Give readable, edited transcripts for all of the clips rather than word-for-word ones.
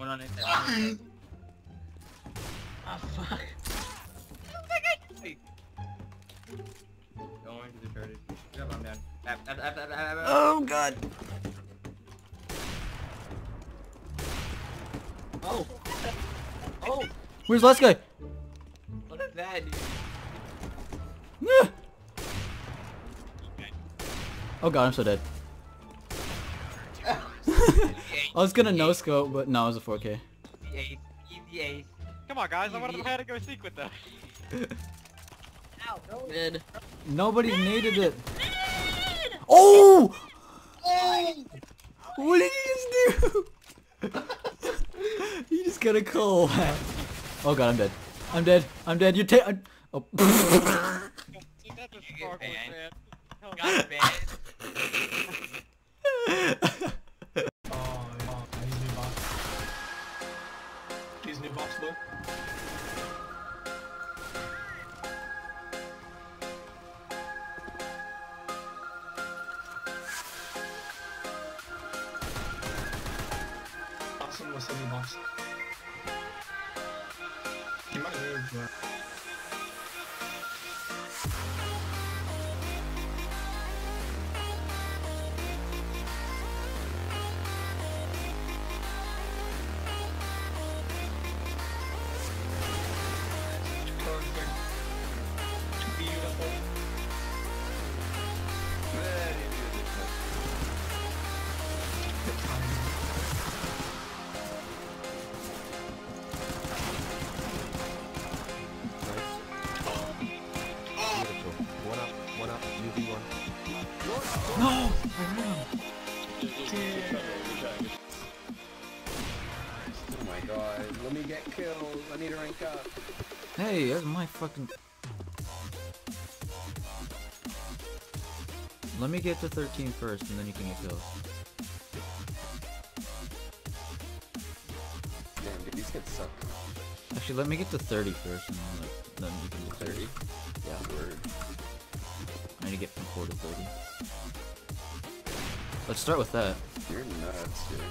One on it. Oh, fuck. Wait. Going to the turret. Yep, I'm down. Oh, God. Oh. Oh. Where's the last guy? What is that, dude? Oh, God, I'm so dead. I was gonna no scope, but no, it was a 4K. Easy ace, easy ace. Come on, guys, I wanted to know how to go seek with them. Ow, no mid. Nobody needed it. Mid! Oh! Oh! What did you just do? You just got a call. Oh God, I'm dead. I'm dead. I'm dead. You take. Oh. You get banned. You got banned. He might live, but... Perfect. Too beautiful. Very beautiful. No! Oh my God, let me get killed, I need to rank up. Hey, that's my fucking... Let me get to 13 first and then you can get killed. Damn, dude, these kids suck. Actually, let me get to 30 first and then you can get 30? Yeah, word. I need to get from 4 to 30. Let's start with that. You're nuts, dude.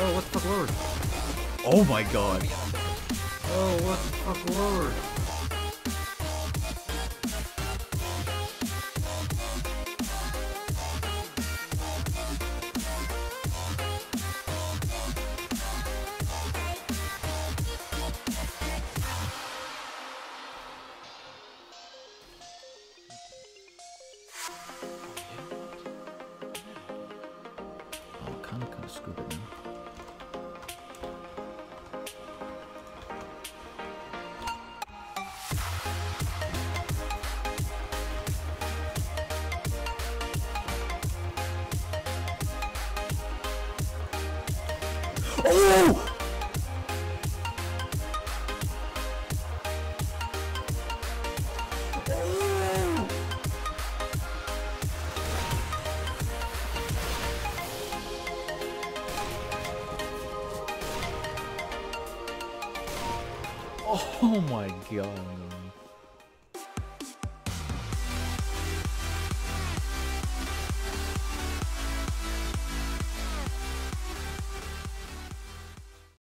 Oh, what the fuck, Lord? Oh my God. Oh, what the fuck, Lord? Kind of screwed it in. Oh! Oh my God.